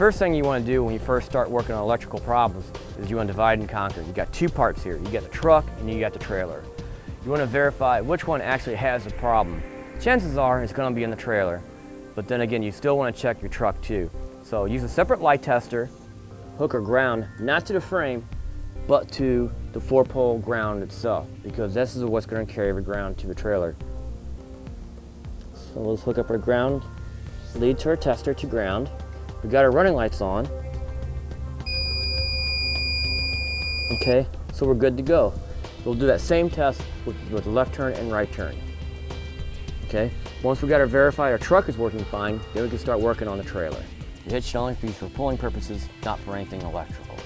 First thing you want to do when you first start working on electrical problems is you want to divide and conquer. You've got two parts here. You've got the truck and you got the trailer. You want to verify which one actually has the problem. Chances are it's going to be in the trailer, but then again you still want to check your truck too. So use a separate light tester, hook or ground, not to the frame, but to the four-pole ground itself, because this is what's going to carry the ground to the trailer. So let's hook up our ground lead to our tester to ground. We've got our running lights on. Okay, so we're good to go. We'll do that same test with left turn and right turn. Okay, once we've got our verified our truck is working fine, then we can start working on the trailer. The hitch should only be for pulling purposes, not for anything electrical.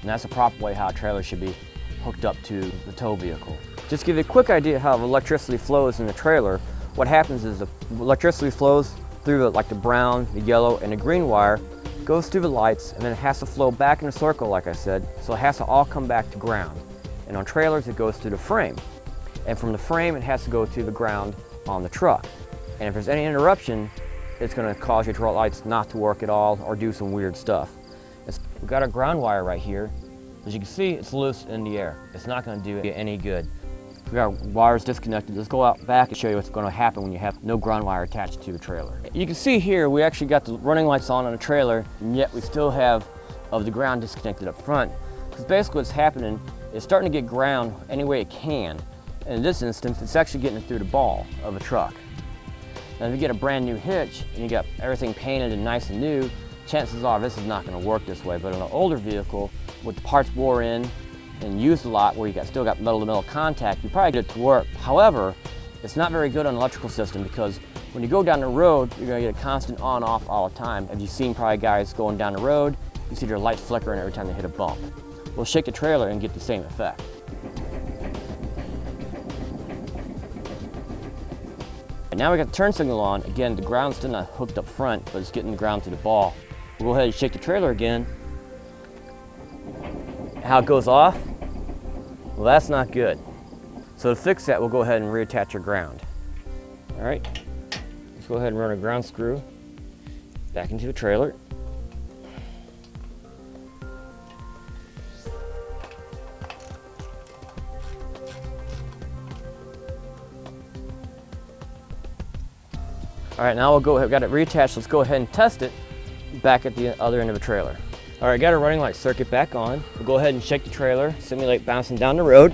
And that's the proper way how a trailer should be hooked up to the tow vehicle. Just to give you a quick idea how electricity flows in the trailer, what happens is the electricity flows through the brown, the yellow, and the green wire, goes through the lights, and then it has to flow back in a circle, like I said, so it has to all come back to ground. And on trailers, it goes through the frame. And from the frame, it has to go to the ground on the truck. And if there's any interruption, it's gonna cause your truck lights not to work at all or do some weird stuff. We've got our ground wire right here. As you can see, it's loose in the air. It's not gonna do it any good. We've got wires disconnected. Let's go out back and show you what's going to happen when you have no ground wire attached to the trailer. You can see here we actually got the running lights on the trailer, and yet we still have the ground disconnected up front. Because basically what's happening is starting to get ground any way it can. And in this instance, it's actually getting it through the ball of a truck. Now if you get a brand new hitch and you got everything painted and nice and new, chances are this is not going to work this way. But on an older vehicle with the parts wore in and used a lot, where you still got metal-to-metal contact, you probably get it to work. However, it's not very good on an electrical system, because when you go down the road, you're going to get a constant on-off all the time. Have you seen probably guys going down the road, you see their lights flickering every time they hit a bump. We'll shake the trailer and get the same effect. And now we got the turn signal on. Again, the ground's still not hooked up front, but it's getting the ground to the ball. We'll go ahead and shake the trailer again. How it goes off? Well, that's not good. So to fix that, we'll go ahead and reattach your ground. All right, let's go ahead and run a ground screw back into the trailer. All right, now we'll go ahead, got it reattached. Let's go ahead and test it back at the other end of the trailer. All right, got our running light circuit back on. We'll go ahead and shake the trailer, simulate bouncing down the road.